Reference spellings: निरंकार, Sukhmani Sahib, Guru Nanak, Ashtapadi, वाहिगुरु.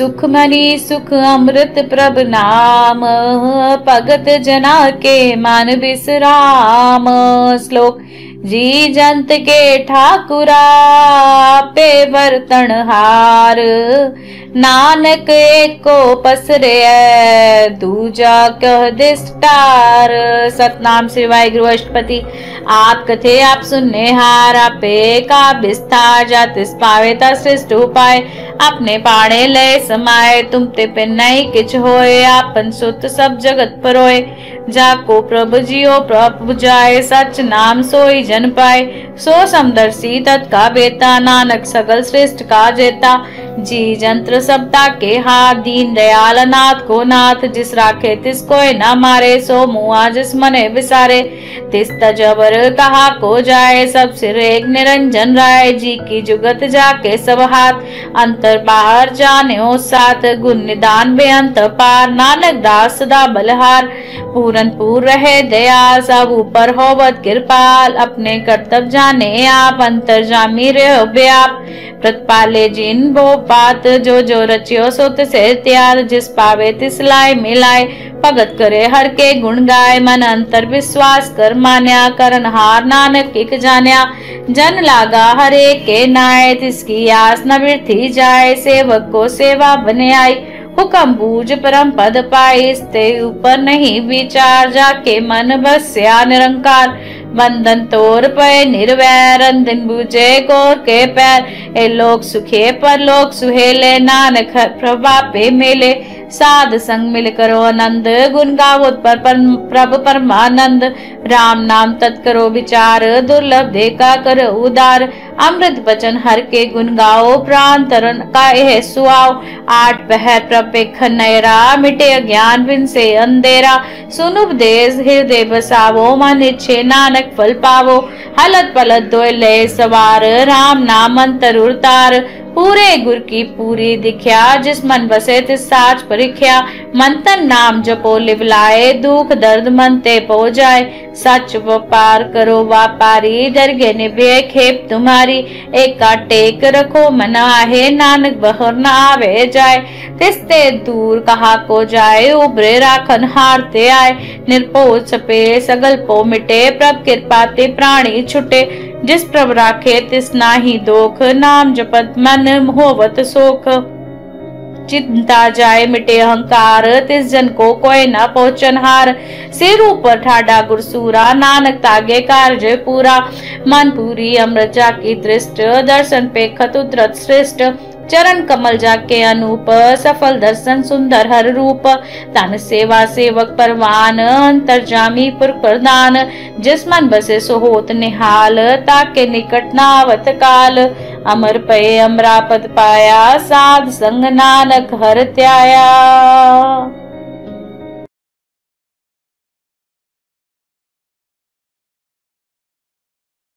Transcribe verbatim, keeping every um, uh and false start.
सुखमनी सुख अमृत प्रभ नाम, भगत जना के मान विश्राम। श्लोक जी जंत के ठाकुरा पे वर्तनहार, नानक एको पसरे दूजा कह दिष्टार। सतनाम श्री वाहिगुरु अष्टपति। आप कथे आप सुनने हार, आपे का विस्तार जात पावेता श्रेष्ठ उपाय। अपने पाणे लय समाये तुम ते पे नहीं किछ होए, आपन सुत सब जगत परोए। जाको प्रभु जियो प्रभु जाए, सच नाम सोई जन पाए। सो समदर्शी तत् का बेता, नानक सगल श्रेष्ठ का जेता। जी जंत्र सबता के हाथ, दीन दयाल नाथ को नाथ। जिस राखे तिसको न मारे, सो मुआ जिस मने विसारे। तिस तजबर कहा को जाए, सब सिर एक निरंजन राय। जी की जुगत जाके सब हाथ, अंतर बाहर जाने हो साथ। गुण निदान बेअंत पार, नानक दास सदा बलहार। पूरन पूर रहे दया, सब ऊपर होवत कृपाल। अपने कर्तव्य जाने आप, अंतर जामी रहो व्याप। प्रतिपाले जिन बो बात, जो जो रचियो सोत से त्यार। जिस पावे तिस लाए मिलाए, भगत करे हर के गुण गाए। मन अंतर विश्वास कर मान्या, करन हार नानक एक जान्या। जन लागा हर एक के नाय, तिसकी आस न व्यर्थी जाए। सेवक को सेवा बने आई, हुकम बूझ परम पद पाए। इसते ऊपर नहीं विचार, जाके मन बस्या निरंकार। बंधन तोड़ पे निर्वैर, अंधन बूझे कोर के पैर। ए लोक सुखे पर लोक सुहेले, नानक प्रभा पे मेले। साध संग मिल करो आनंद, गुण गावो पर प्रभ परमानंद। राम नाम तत् करो विचार, दुर्लभ देखा करो उदार। अमृत वचन हर के गुण गाओ, प्राण तरण का यह सुआओ। आठ पहर प्रपेक्ष नयरा, मिटे अज्ञान बिन से अंधेरा। सुन उपदेश हृदय बसावो, मन इच्छे नानक फल पावो। हलत पलत दोय लय सवार, राम नाम अंतर उतार। पूरे गुर की पूरी दिख्या, जिस मन बसे तिस साच परिख्या। मंतन नाम जपो लिवलाए, दुख दर्द मन ते पो जाए। सच व्यापार करो व्यापारी, दरगे निभे खेप तुम्हारी। एका टेक रखो मन आहे, नानक बहर न आवे जाए। तिस्ते दूर कहा को जाए, उबरे राखन हारते आए। निरपो छपे सगल पो मिटे, प्रभ कृपा ते प्राणी छुटे। जिस प्रभु राखे तिस नाही दोख, नाम जपत मन होवत सोख। चिंता जाए मिटे अहंकार, तिस जन को कोई न पहुंचन हार। सिर ऊपर ठाडा गुरसूरा, नानक तागे कार्य पूरा। मन पूरी अमृत जाकी दृष्ट, दर्शन पे खत उतरत श्रेष्ठ। चरण कमल जाके अनूप, सफल दर्शन सुंदर हर रूप। तन सेवा सेवक परवान, अंतर जामी पुर प्रदान। जिस मन बसे सोहोत निहाल, ताके निकट नावत काल। अमर पे अमरा पद पाया, साध संग नानक हर त्याया।